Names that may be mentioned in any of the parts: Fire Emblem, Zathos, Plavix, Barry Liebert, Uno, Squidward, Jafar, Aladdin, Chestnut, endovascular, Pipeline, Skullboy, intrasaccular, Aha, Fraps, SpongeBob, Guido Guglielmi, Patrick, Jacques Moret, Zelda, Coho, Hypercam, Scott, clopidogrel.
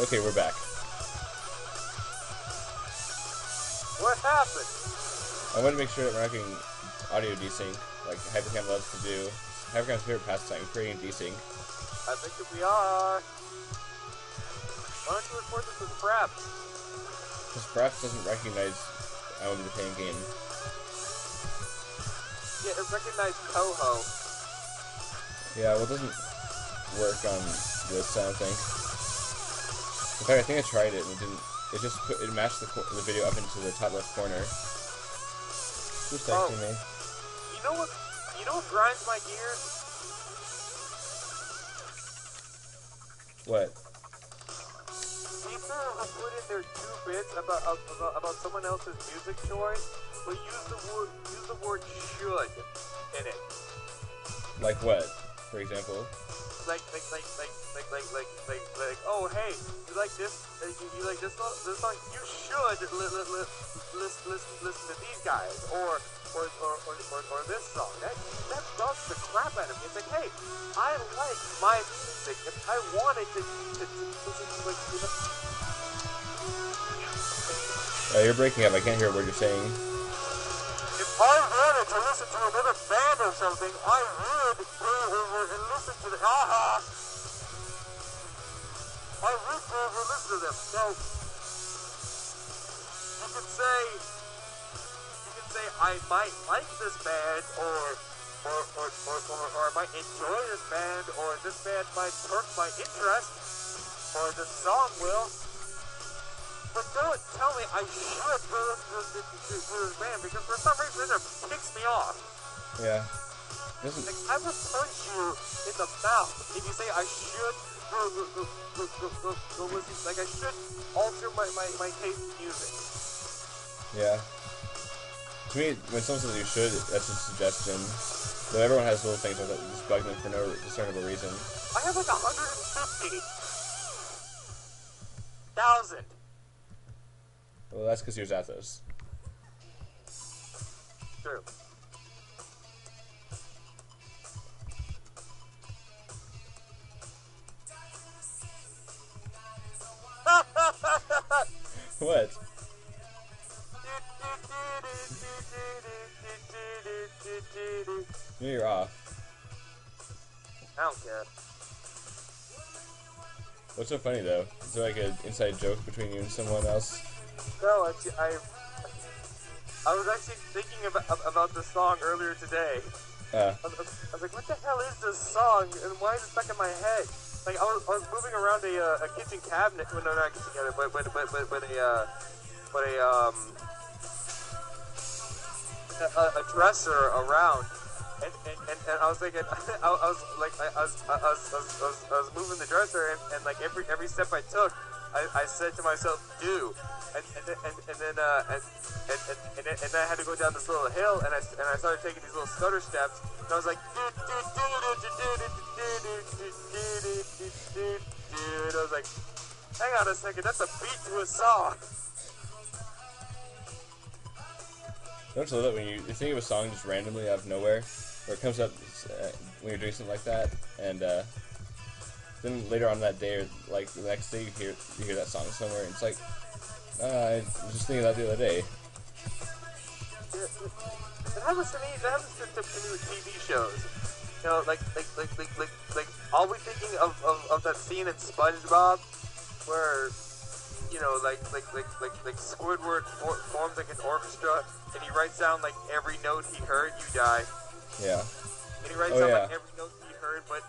Okay, we're back. What happened? I want to make sure that we're not getting audio desync, like Hypercam loves to do. Hypercam's favorite pastime, creating desync. I think that we are. Why don't you report this as Fraps? Because Fraps doesn't recognize the same game. Yeah, it recognized Coho. Yeah, well, it doesn't work on this sound thing. In fact, I think I tried it and it didn't. It just put, it matched the video up into the top left corner. Who's texting me? You know what grinds my gears? What? People who put in their two bits about someone else's music choice, but use the word should in it. Like what, for example? Like, oh hey, you like this? You like this song? This song? You should listen to these guys, or this song. That bugs the crap out of me. It's like, hey, I like my music. If I wanted to listen to, like, you know. You're breaking up. I can't hear what you're saying. If I wanted to listen to another band or something, I would listen to the Aha. I would listen to them. So you can say I might like this band, or I might enjoy this band, or this band might perk my interest, or this song will. But don't tell me I should go to this band, because for some reason it kicks me off. Yeah. Like, I will punch you in the mouth if you say I should go listen. Like, I should alter my taste in music. Yeah. To me, when someone says you should, that's a suggestion. Though everyone has little things that just bug them for no discernible reason. I have like 150,000. Well, that's because you're Zathos. True. What? You're off. I don't care. What's so funny, though? Is there like an inside joke between you and someone else? No, I was actually thinking about this song earlier today. I was like, what the hell is this song, and why is it stuck in my head? Like, I was moving around a kitchen cabinet, well, no, not a kitchen cabinet, but a dresser around, and I was thinking, I was moving the dresser, and like every step I took, I said to myself, do, and then I had to go down this little hill, and I started taking these little stutter steps, and I was like, dude, I was like, hang on a second, that's a beat to a song. Don't you love it when you think of a song just randomly out of nowhere, or it comes up when you're doing something like that, and then later on that day, or like the next day, you hear that song somewhere, and it's like, I was just thinking that the other day. It happens to me. That happens to me with TV shows. You know, like always thinking of that scene in SpongeBob, where, you know, like Squidward forms like an orchestra, and he writes down like every note he heard. You die. Yeah. And he writes down like every note he heard, but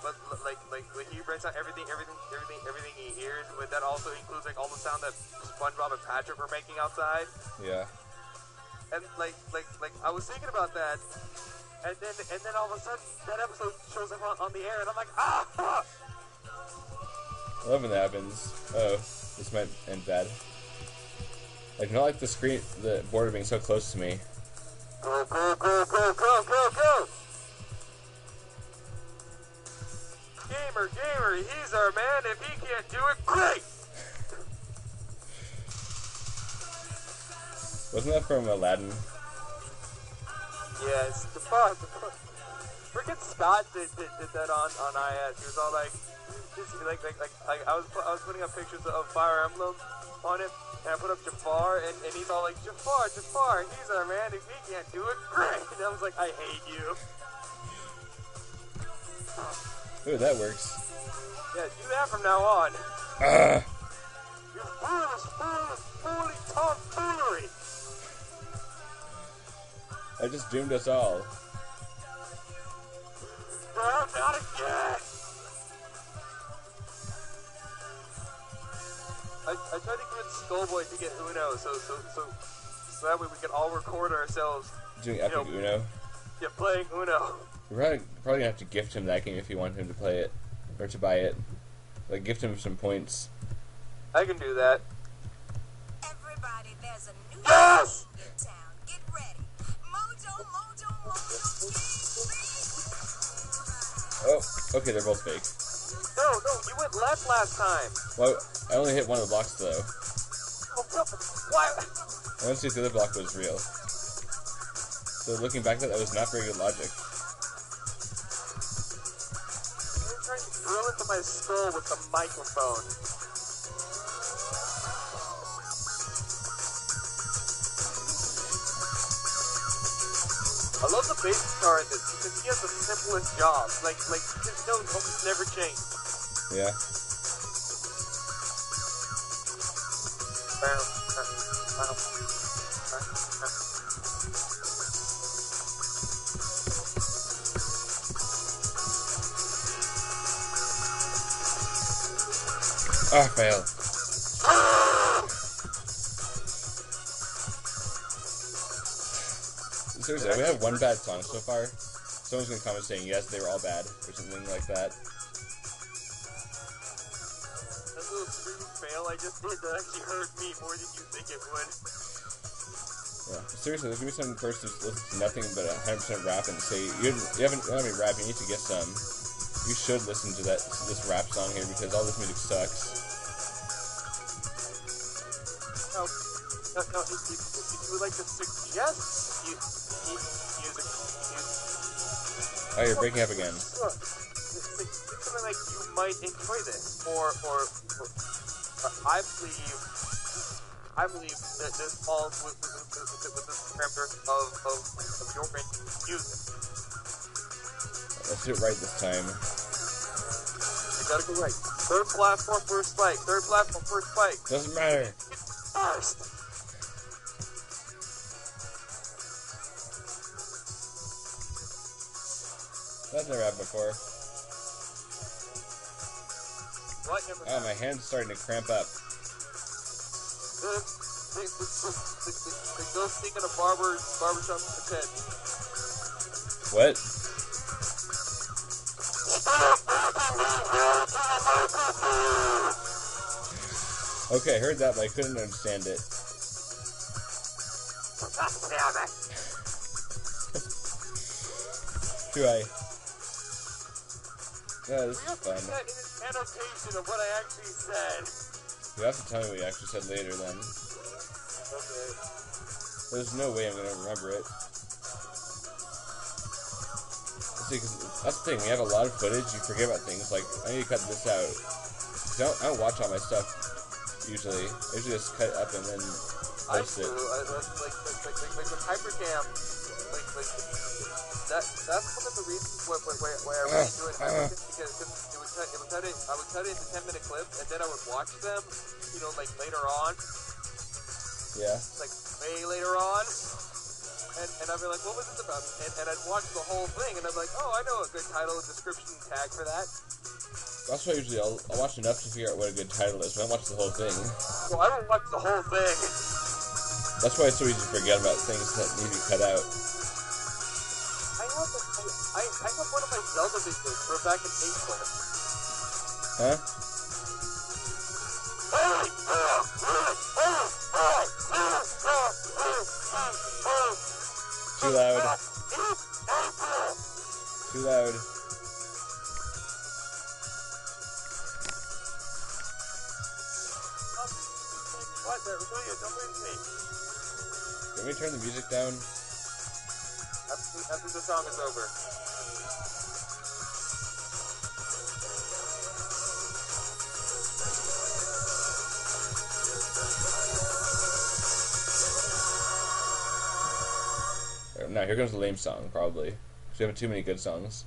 he writes out everything he hears, but that also includes like all the sound that SpongeBob and Patrick were making outside. Yeah. And like I was thinking about that, and then all of a sudden that episode shows up on the air, and I'm like, ah! I love when that happens. Oh, this might end bad. I do not like the border being so close to me. Go go go go go go go! Gamer, he's our man. If he can't do it, great! Wasn't that from Aladdin? Yeah, it's the fuck. Frickin' Scott did that on IS. He was all like, just I was putting up pictures of Fire Emblem on it, and I put up Jafar, and he's all like, Jafar, he's our man, if he can't do it, great. And I was like, I hate you. Ooh, that works. Yeah, do that from now on. You foolish, tomfoolery. I just doomed us all. Bro, not again! I tried to convince Skullboy to get Uno, so that way we could all record ourselves. Doing epic Uno? Yeah, playing Uno. We're probably gonna have to gift him that game if you want him to play it. Or to buy it. Like, gift him some points. I can do that. Everybody, there's a new yes! in town. Get ready. Mojo, oh, okay, they're both fake. No, you went left last time. Well, I only hit one of the blocks, though. Oh, no, why? I want to see if the other block was real. So, looking back at that, that was not very good logic. Drill into my skull with the microphone. I love the bass guitar in this because he has the simplest job. Like his notes never change. Yeah. Ah, fail. Seriously, we have one bad song so far. Someone's gonna comment saying yes, they were all bad, or something like that. That little scream fail I just did, that actually hurt me more than you think it would. Yeah, seriously, there's gonna be some person who listens to nothing but 100% rap and say, you haven't any rap, you need to get some. You should listen to this rap song here because all this music sucks. No, if you would like to suggest music. Oh, you're breaking up again. Look, something like you might enjoy this, or I believe that this falls with the parameter of your music. Let's do it right this time. You gotta go right. Third platform, first spike. Third platform, first spike. Doesn't matter. First. That's never happened before. What? Oh, my hand's starting to cramp up. Go sing in a barbershop pretend. What? Okay, I heard that, but I couldn't understand it. Do I? Yeah, this is fun. Annotation of what I actually said. You have to tell me what you actually said later, then. Okay. There's no way I'm gonna remember it. Let's see, 'cause that's the thing. We have a lot of footage. You forget about things. Like I need to cut this out. I don't watch all my stuff usually. I usually just cut it up and then post it. Like with Hypercam. That's one of the reasons why I really do it. I would cut it into 10-minute clips, and then I would watch them, you know, like later on. Yeah. Like way later on. And I'd be like, what was this about? And I'd watch the whole thing, and I'd be like, oh, I know a good title, description, tag for that. That's why usually I'll watch enough to figure out what a good title is, but I don't watch the whole thing. Well, I don't watch the whole thing. That's why it's so easy to forget about things that need to be cut out. I have one of my Zelda videos from back in April. Huh? Too loud. Too loud. What? Don't move me. Can we turn the music down? After the song is over. No, here comes the lame song, probably. Because we have too many good songs.